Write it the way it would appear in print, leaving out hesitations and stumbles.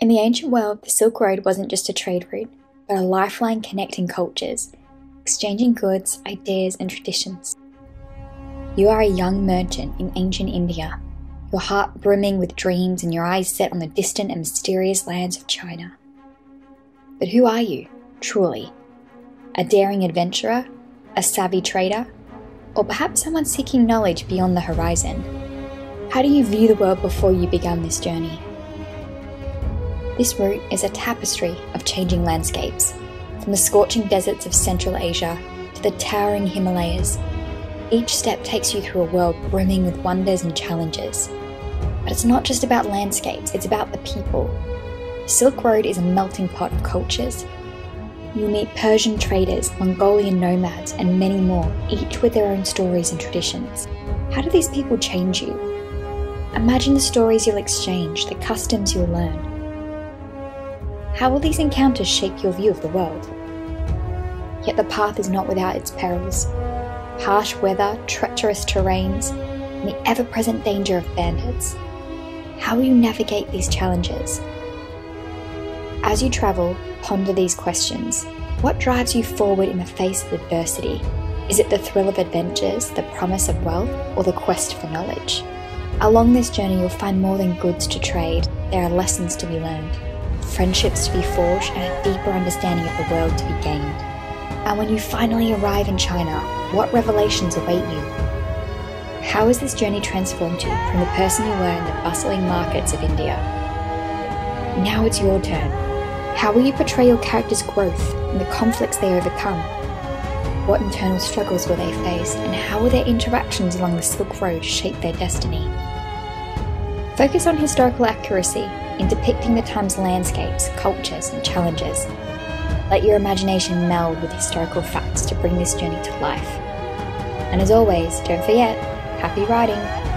In the ancient world, the Silk Road wasn't just a trade route, but a lifeline connecting cultures, exchanging goods, ideas, and traditions. You are a young merchant in ancient India, your heart brimming with dreams and your eyes set on the distant and mysterious lands of China. But who are you, truly? A daring adventurer? A savvy trader? Or perhaps someone seeking knowledge beyond the horizon? How do you view the world before you began this journey? This route is a tapestry of changing landscapes, from the scorching deserts of Central Asia to the towering Himalayas. Each step takes you through a world brimming with wonders and challenges. But it's not just about landscapes, it's about the people. The Silk Road is a melting pot of cultures. You'll meet Persian traders, Mongolian nomads, and many more, each with their own stories and traditions. How do these people change you? Imagine the stories you'll exchange, the customs you'll learn. How will these encounters shape your view of the world? Yet the path is not without its perils. Harsh weather, treacherous terrains, and the ever-present danger of bandits. How will you navigate these challenges? As you travel, ponder these questions. What drives you forward in the face of adversity? Is it the thrill of adventures, the promise of wealth, or the quest for knowledge? Along this journey, you'll find more than goods to trade. There are lessons to be learned, friendships to be forged, and a deeper understanding of the world to be gained. And when you finally arrive in China, what revelations await you? How has this journey transformed you from the person you were in the bustling markets of India? Now it's your turn. How will you portray your character's growth and the conflicts they overcome? What internal struggles will they face, and how will their interactions along the Silk Road shape their destiny? Focus on historical accuracy in depicting the time's landscapes, cultures, and challenges. Let your imagination meld with historical facts to bring this journey to life. And as always, don't forget, happy riding!